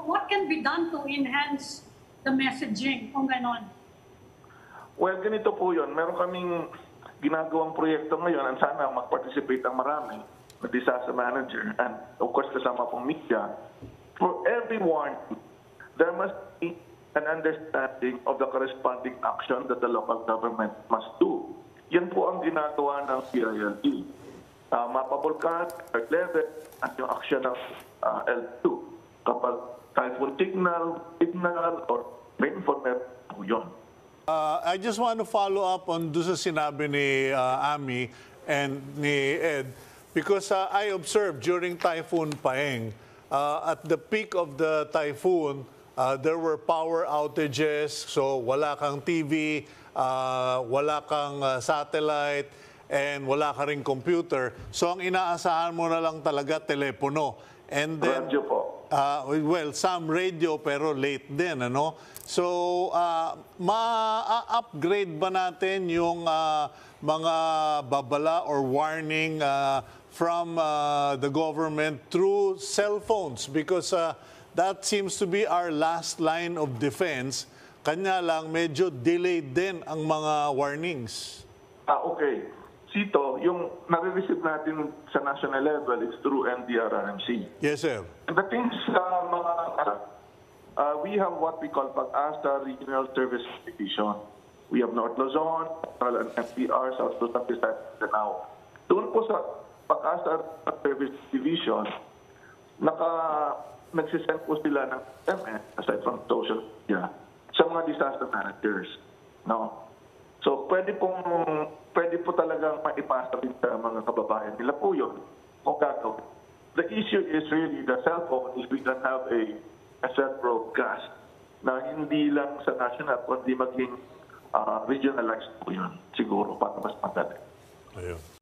what can be done to enhance the messaging kung ganon? Well, ganito po yun. Meron kaming ginagawang proyekto ngayon, and sana mag-participate ang marami, the disaster manager, and of course kasama pong media. For everyone, there must be an understanding of the corresponding action that the local government must do. Yan po ang ginagawa ng PILD. Mapabulkan, third level, at yung action ng L2. Kapag typhoon signal, or reinformer po yun. I just want to follow up on doon sa sinabi ni Ami and ni Ed, because I observed during Typhoon Paeng, at the peak of the typhoon, there were power outages, so wala kang TV, wala kang satellite, and wala ka ring computer. So ang inaasahan mo na lang talaga telepono. And then, radio po. Well, some radio pero late din, ano? So ma-upgrade ba natin yung mga babala or warning from the government through cell phones? Because that seems to be our last line of defense. Kanya lang, medyo delayed din ang mga warnings. Okay. Sito, yung nare-receive natin sa national level is through NDRRMC. Yes, sir. And the things mga we have what we call PAGASA Regional Service Division. We have North Luzon, Central and FPR, South Luzon, and now. Doon po sa PAGASA Service Division, nagsisend po sila ng SMS, aside from social media, sa mga disaster managers. No? So, pwede po talagang maipasa rin sa mga kababayan nila po yun. O gagawin. The issue is really the cell phone is we can have a cell broadcast na hindi lang sa national, kundi maging regionalized po yun. Siguro, para mas maganda. Ayun.